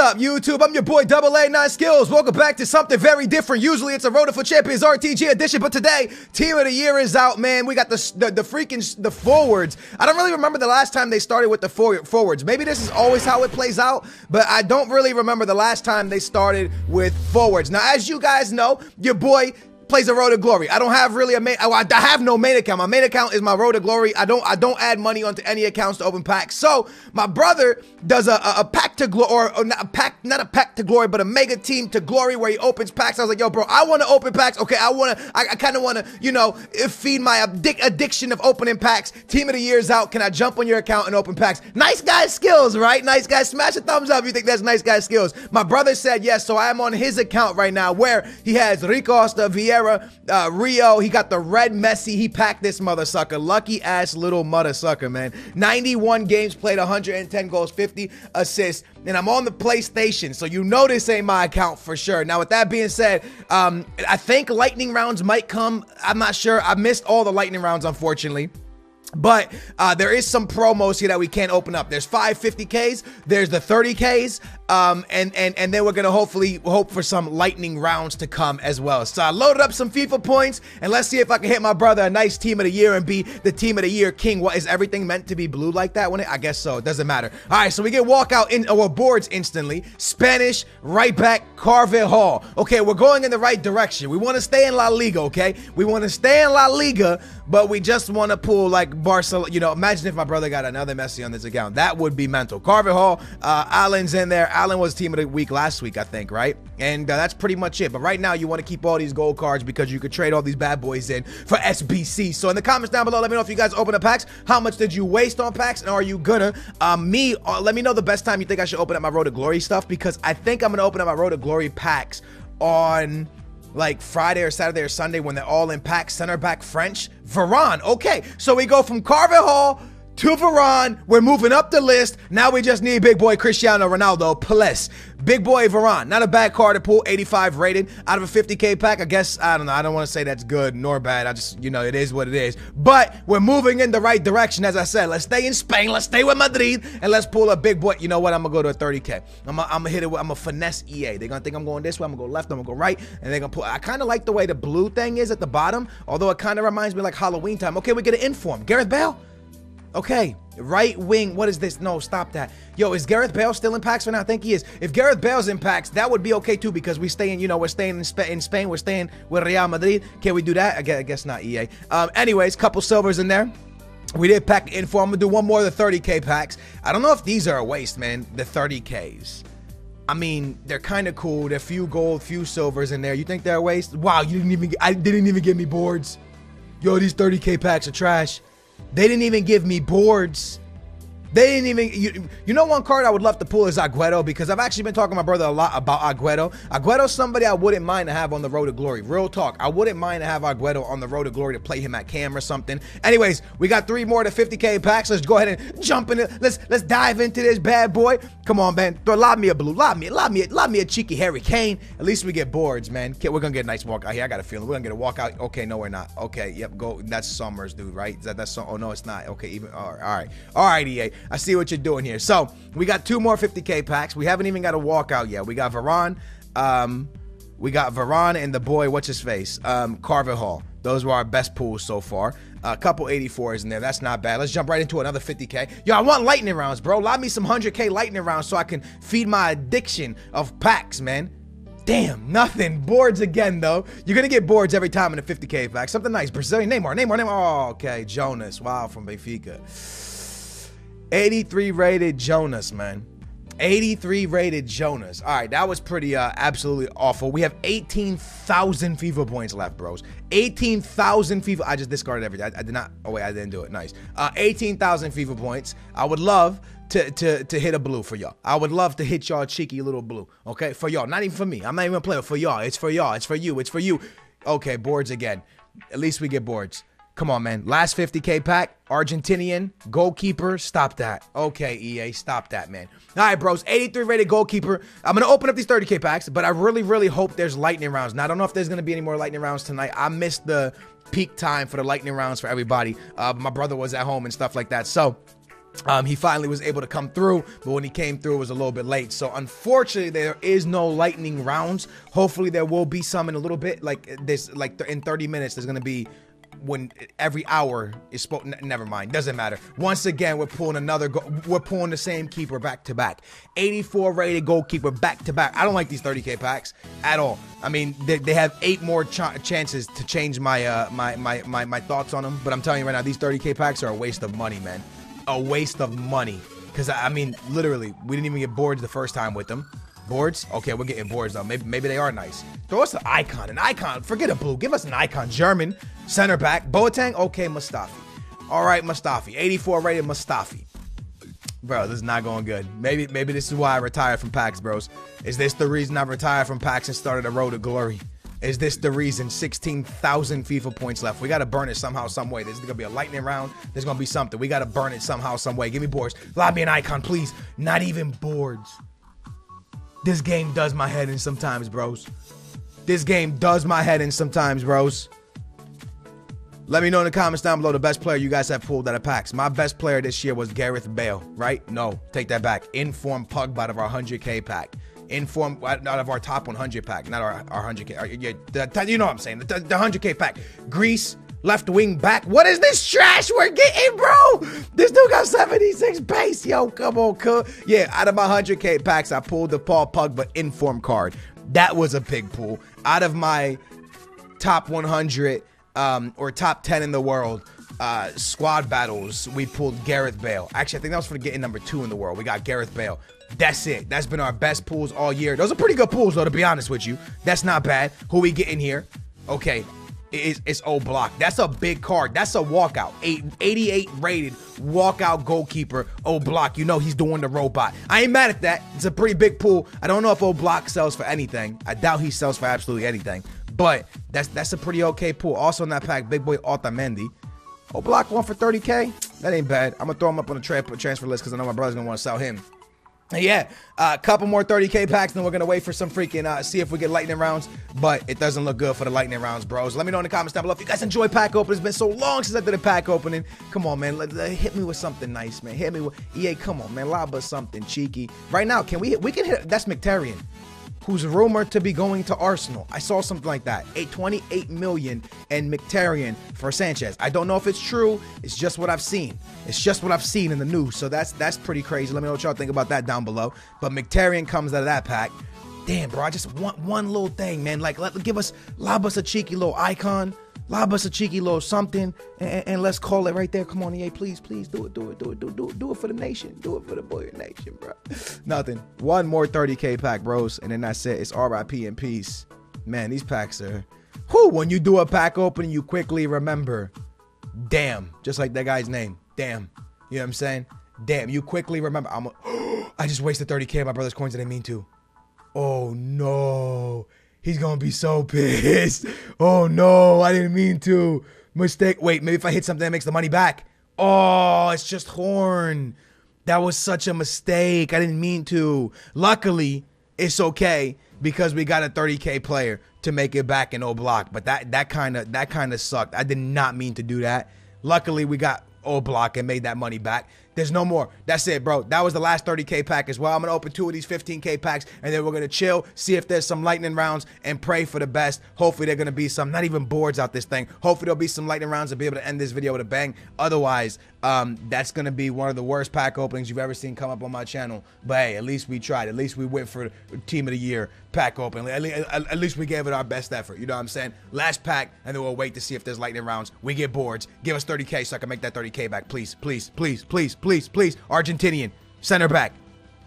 up, YouTube? I'm your boy AA9Skillz. Welcome back to something very different. Usually it's a Road for Champions RTG edition, but today Team of the Year is out, man. We got the forwards. I don't really remember the last time they started with the forwards. Maybe this is always how it plays out, but I don't really remember the last time they started with forwards. Now, as you guys know, your boy plays a Road to Glory. I don't have really a main. I have no main account. My main account is my Road to Glory. I don't add money onto any accounts to open packs. So my brother does a pack to glory, or not a pack, but a mega team to glory where he opens packs. I was like, yo, bro, I want to open packs. Okay, I kind of want to, you know, feed my addiction of opening packs. Team of the Year's out. Can I jump on your account and open packs? Nice guy skills, right? Nice guy. Smash a thumbs up if you think that's nice guy skills. My brother said yes, so I am on his account right now where he has Rico Costa, Vieira, Rio. He got the red Messi. He packed this mother sucker. Lucky ass little mother sucker, man. 91 games played, 110 goals, 50 assists. And I'm on the PlayStation, so you know this ain't my account for sure. Now, with that being said, I think lightning rounds might come. I'm not sure. I missed all the lightning rounds, unfortunately. But there is some promos here that we can't open up. There's 550Ks, there's the 30Ks, and then we're gonna hopefully hope for some lightning rounds to come as well. So I loaded up some FIFA points, and let's see if I can hit my brother a nice Team of the Year and be the Team of the Year king. What is everything meant to be blue like that? When I guess so, it doesn't matter. All right, so we get walkout in our boards instantly. Spanish right back Carvajal. Okay, we're going in the right direction. We want to stay in La Liga, okay? We want to stay in La Liga, but we just want to pull like Barcelona, you know. Imagine if my brother got another Messi on this account. That would be mental. Carvajal, Allen's in there. Allen was Team of the Week last week, I think, right? And that's pretty much it. But right now, you want to keep all these gold cards because you could trade all these bad boys in for SBC. So in the comments down below, let me know if you guys open up packs. How much did you waste on packs? And are you gonna? Let me know the best time you think I should open up my Road to Glory stuff, because I think I'm gonna open up my Road to Glory packs on like Friday or Saturday or Sunday when they're all in pack. Center back French, Veron. Okay, so we go from Carvajal to Varane. We're moving up the list. Now we just need big boy Cristiano Ronaldo. Plus, big boy Varane. Not a bad card to pull. 85 rated out of a 50K pack. I guess, I don't know. I don't want to say that's good nor bad. I just, you know, it is what it is. But we're moving in the right direction. As I said, let's stay in Spain. Let's stay with Madrid. And let's pull a big boy. You know what? I'm going to go to a 30K. I'm going to hit it with, I'm going to finesse EA. They're going to think I'm going this way. I'm going to go left. I'm going to go right. And they're going to pull. I kind of like the way the blue thing is at the bottom. Although it kind of reminds me like Halloween time. Okay, we get an inform. Gareth Bale. Okay, right wing, what is this? No, stop that. Yo, is Gareth Bale still in packs right now? I think he is. If Gareth Bale's in packs, that would be okay too, because we stay in, you know, we're staying in Spain, we're staying with Real Madrid. Can we do that? I guess not, EA. Anyways, couple silvers in there. We did pack info. I'm gonna do one more of the 30K packs. I don't know if these are a waste, man, the 30Ks. I mean, they're kind of cool. There are few gold, few silvers in there. You think they're a waste? Wow, you didn't even, I didn't even give me boards. Yo, these 30K packs are trash. They didn't even give me boards. They didn't even... You know one card I would love to pull is Agüero, because I've actually been talking to my brother a lot about Agüero. Agüero's somebody I wouldn't mind to have on the Road to Glory. Real talk. I wouldn't mind to have Agüero on the Road to Glory to play him at cam or something. Anyways, we got three more to 50K packs. Let's go ahead and jump in. Let's dive into this bad boy. Come on, man. Lob me a blue. Lob me a cheeky Harry Kane. At least we get boards, man. We're going to get a nice walk out here. I got a feeling. We're going to get a walkout. Okay, no, we're not. Okay, yep, go. That's Summers, dude, right? That's oh, no, it's not. Okay, even... All right. All right, EA. I see what you're doing here. So we got two more 50K packs. We haven't even got a walkout yet. We got Varane, and the boy, what's his face, Carvajal. Those were our best pools so far. A couple 84s in there. That's not bad. Let's jump right into another 50K. Yo, I want lightning rounds, bro. Lob me some 100K lightning rounds so I can feed my addiction of packs, man. Damn, nothing. Boards again, though. You're going to get boards every time in a 50K pack. Something nice. Brazilian, Neymar. Oh, okay. Jonas. Wow, from Benfica. 83 rated Jonas, man. 83 rated Jonas. All right, that was pretty absolutely awful. We have 18,000 FIFA points left, bros. 18,000 FIFA. I just discarded everything. I did not. Oh, wait, I didn't do it. Nice. 18,000 FIFA points. I would love to hit a blue for y'all. I would love to hit y'all cheeky little blue, okay? For y'all. Not even for me. I'm not even a player. For y'all. It's for y'all. It's for you. It's for you. Okay, boards again. At least we get boards. Come on, man. Last 50K pack. Argentinian. Goalkeeper. Stop that. Okay, EA. Stop that, man. All right, bros. 83 rated goalkeeper. I'm going to open up these 30K packs, but I really, really hope there's lightning rounds. Now, I don't know if there's going to be any more lightning rounds tonight. I missed the peak time for the lightning rounds for everybody. My brother was at home and stuff like that. So He finally was able to come through, but when he came through, it was a little bit late. So unfortunately, there is no lightning rounds. Hopefully, there will be some in a little bit. Like this, like in 30 minutes, there's gonna be when every hour is spoken. Never mind, doesn't matter. Once again, we're pulling another. We're pulling the same keeper back to back. 84 rated goalkeeper back to back. I don't like these 30K packs at all. I mean, they have 8 more chances to change my my thoughts on them. But I'm telling you right now, these 30K packs are a waste of money, man. A waste of money, because I mean, literally, we didn't even get boards the first time with them. Boards? Okay, we're getting boards though. Maybe they are nice. Throw us an icon. An icon. Forget a blue. Give us an icon. German center back. Boateng. Okay, Mustafi. All right, Mustafi. 84 rated Mustafi. Bro, this is not going good. Maybe this is why I retired from packs, bros. Is this the reason I retired from packs and started a road to glory? Is this the reason? 16,000 FIFA points left. We got to burn it somehow, some way. There's going to be a lightning round. There's going to be something. We got to burn it somehow, some way. Give me boards. Lob me an icon, please. Not even boards. This game does my head in sometimes, bros. This game does my head in sometimes, bros. Let me know in the comments down below the best player you guys have pulled out of packs. My best player this year was Gareth Bale, right? No, take that back. Informed Pogba out of our 100K pack. Informed out of our top 100 pack, not our 100K. You know what I'm saying? The 100K pack. Greece, left wing back. What is this trash we're getting, bro? This dude got 76 base. Yo, come on, cuz. Yeah, out of my 100K packs, I pulled the Paul Pogba inform card. That was a big pull. Out of my top 100 or top 10 in the world squad battles, we pulled Gareth Bale. Actually, I think that was for getting number 2 in the world. We got Gareth Bale. That's it. That's been our best pools all year. Those are pretty good pools, though, to be honest with you. That's not bad. Who we get in here? Okay, it's O'Block. That's a big card. That's a walkout. 88 rated walkout goalkeeper, O'Block. You know he's doing the robot. I ain't mad at that. It's a pretty big pool. I don't know if O'Block sells for anything. I doubt he sells for absolutely anything. But that's a pretty okay pool. Also in that pack, big boy Otamendi. O'Block one for 30K. That ain't bad. I'm going to throw him up on the transfer list because I know my brother's going to want to sell him. Yeah, a couple more 30K packs, then we're going to wait for some freaking, see if we get lightning rounds, but it doesn't look good for the lightning rounds, bros. Let me know in the comments down below if you guys enjoy pack opening. It's been so long since I did a pack opening. Come on, man. Hit me with something nice, man. Hit me with, EA, come on, man. Lob us something cheeky. Right now, can we can hit, that's Mkhitaryan, who's rumored to be going to Arsenal. I saw something like that. 28 million and Mkhitaryan for Sanchez. I don't know if it's true. It's just what I've seen. It's just what I've seen in the news. So that's pretty crazy. Let me know what y'all think about that down below. But Mkhitaryan comes out of that pack. Damn, bro, I just want one little thing, man. Like, lob us a cheeky little icon. Lob us a cheeky little something, and let's call it right there. Come on, EA, please, do it for the nation. Do it for the Boyer Nation, bro. Nothing. One more 30K pack, bros, and then that's it. It's RIP and peace. Man, these packs are... Whew, when you do a pack opening, you quickly remember. Damn. Just like that guy's name. Damn. You know what I'm saying? Damn. You quickly remember. I just wasted 30K of my brother's coins. I didn't mean to. Oh, no. He's going to be so pissed. Oh, no, I didn't mean to. Mistake. Wait, maybe if I hit something that makes the money back. Oh, it's just horn. That was such a mistake. I didn't mean to. Luckily, it's okay because we got a 30K player to make it back in O'Block. But that kind of sucked. I did not mean to do that. Luckily, we got O'Block and made that money back. There's no more. That's it, bro. That was the last 30K pack as well. I'm going to open 2 of these 15K packs, and then we're going to chill, see if there's some lightning rounds, and pray for the best. Hopefully, there are going to be some. Not even boards out this thing. Hopefully, there'll be some lightning rounds to be able to end this video with a bang. Otherwise, that's going to be one of the worst pack openings you've ever seen come up on my channel. But, hey, at least we tried. At least we went for Team of the Year pack open. At least we gave it our best effort. You know what I'm saying? Last pack, and then we'll wait to see if there's lightning rounds. We get boards. Give us 30K so I can make that 30K back. Please, please, please, please. Please, Argentinian, center back,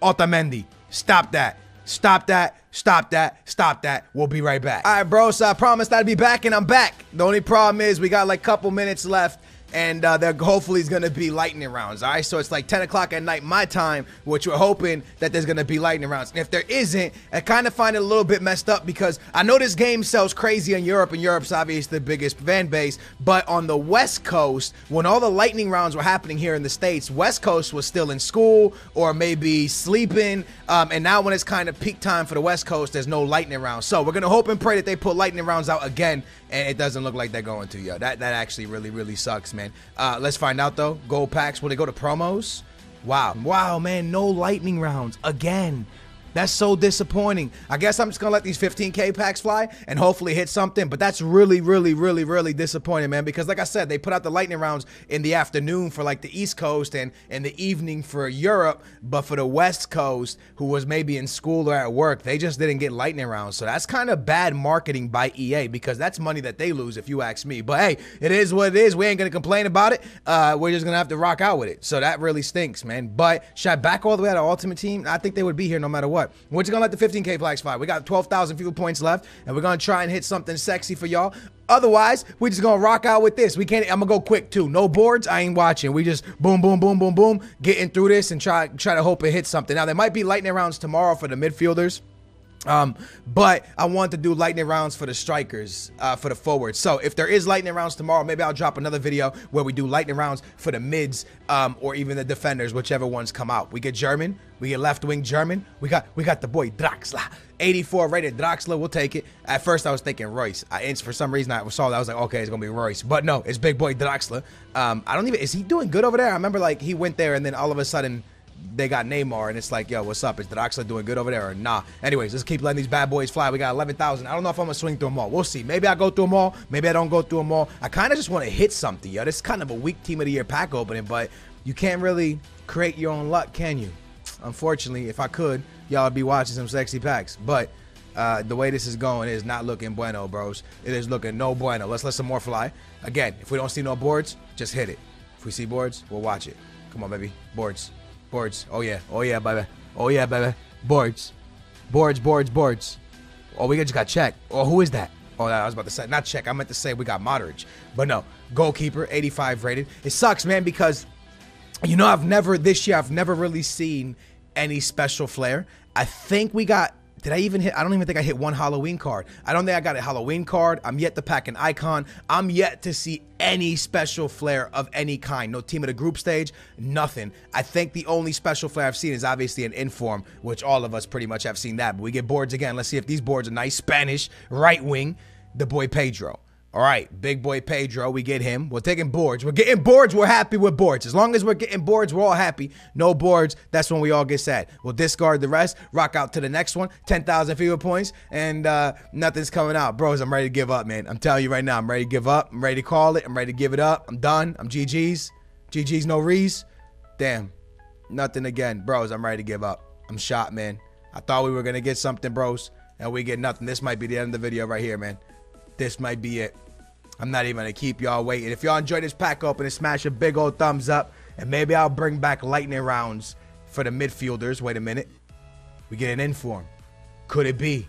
Otamendi, stop that. Stop that. Stop that. Stop that. We'll be right back. All right, bro, so I promised I'd be back, and I'm back. The only problem is we got like a couple minutes left, and there hopefully is going to be lightning rounds, all right? So it's like 10 o'clock at night my time, which we're hoping that there's going to be lightning rounds. And if there isn't, I kind of find it a little bit messed up because I know this game sells crazy in Europe, and Europe's obviously the biggest fan base, but on the West Coast, when all the lightning rounds were happening here in the States, West Coast was still in school or maybe sleeping, and now when it's kind of peak time for the West Coast, there's no lightning rounds. So we're going to hope and pray that they put lightning rounds out again and it doesn't look like they're going to, yo. That actually really sucks, man. Let's find out, though. Gold packs, will they go to promos? Wow. Wow, man, no lightning rounds again. That's so disappointing. I guess I'm just going to let these 15K packs fly and hopefully hit something. But that's really disappointing, man. Because like I said, they put out the lightning rounds in the afternoon for like the East Coast and in the evening for Europe. But for the West Coast, who was maybe in school or at work, they just didn't get lightning rounds. So that's kind of bad marketing by EA, because that's money that they lose, if you ask me. But hey, it is what it is. We ain't going to complain about it. We're just going to have to rock out with it. So that really stinks, man. But should I back all the way out of Ultimate Team? I think they would be here no matter what. We're just gonna let the 15K flags fly. We got 12,000 fuel points left, and we're gonna try and hit something sexy for y'all. Otherwise, we're just gonna rock out with this. We can't. I'm gonna go quick too. No boards. I ain't watching. We just boom, getting through this and try to hope it hits something. Now there might be lightning rounds tomorrow for the midfielders. But I want to do lightning rounds for the strikers, for the forwards. So if there is lightning rounds tomorrow, maybe I'll drop another video where we do lightning rounds for the mids, or even the defenders, whichever ones come out. We get German, we get left wing German. We got the boy Draxler, 84 rated Draxler. We'll take it. At first I was thinking Royce. For some reason I saw that, I was like, okay, it's gonna be Royce, but no, it's big boy Draxler. I don't even, is he doing good over there? I remember like he went there and then all of a sudden they got Neymar, and it's like, yo, what's up? Is Draxler doing good over there or nah? Anyways, let's keep letting these bad boys fly. We got 11,000. I don't know if I'm going to swing through them all. We'll see. Maybe I go through them all. Maybe I don't go through them all. I kind of just want to hit something, yo. This is kind of a weak Team of the Year pack opening, but you can't really create your own luck, can you? Unfortunately, if I could, y'all would be watching some sexy packs, but the way this is going is not looking bueno, bros. It is looking no bueno. Let's let some more fly. Again, if we don't see no boards, just hit it. If we see boards, we'll watch it. Come on, baby. Boards. Boards. Oh, yeah. Oh, yeah, baby. Oh, yeah, baby. Boards. Boards, boards, boards. Oh, we just got checked. Oh, who is that? Oh, I was about to say, not check. I meant to say we got Modric. But no, goalkeeper, 85 rated. It sucks, man, because, you know, this year, I've never really seen any special flair. I think we got... Did I even hit? I don't even think I hit one Halloween card. I don't think I got a Halloween card. I'm yet to pack an icon. I'm yet to see any special flare of any kind. No team of the group stage, nothing. I think the only special flare I've seen is obviously an inform, which all of us pretty much have seen that. But we get boards again. Let's see if these boards are nice. Spanish, right wing, the boy Pedro. All right, big boy Pedro, we get him. We're taking boards. We're getting boards. We're happy with boards. As long as we're getting boards, we're all happy. No boards, that's when we all get sad. We'll discard the rest, rock out to the next one, 10,000 fewer points, and nothing's coming out. Bros, I'm ready to give up, man. I'm telling you right now, I'm ready to give up. I'm ready to call it. I'm ready to give it up. I'm done. I'm GG's. GG's, no Rees. Damn, nothing again. Bros, I'm ready to give up. I'm shot, man. I thought we were going to get something, bros, and we get nothing. This might be the end of the video right here, man. This might be it. I'm not even gonna keep y'all waiting. If y'all enjoyed this pack opening, smash a big old thumbs up, and maybe I'll bring back lightning rounds for the midfielders. Wait a minute. We get an inform. Could it be?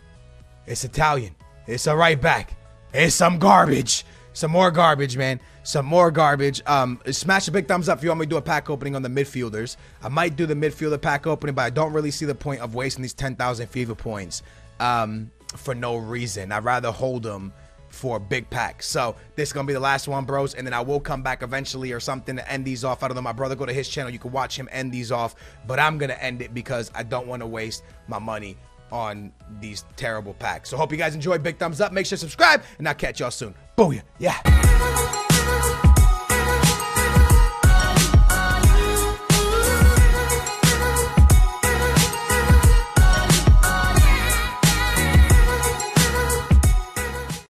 It's Italian. It's a right back. It's some garbage. Some more garbage, man. Some more garbage. Smash a big thumbs up if you want me to do a pack opening on the midfielders. I might do the midfielder pack opening, but I don't really see the point of wasting these 10,000 FIFA points for no reason. I'd rather hold them for a big pack. So this is gonna be the last one, bros, and then I will come back eventually or something to end these off. I don't know, my brother, go to his channel, you can watch him end these off, but I'm gonna end it because I don't want to waste my money on these terrible packs. So hope you guys enjoyed. Big thumbs up, make sure to subscribe, and I'll catch y'all soon. Booyah. Yeah.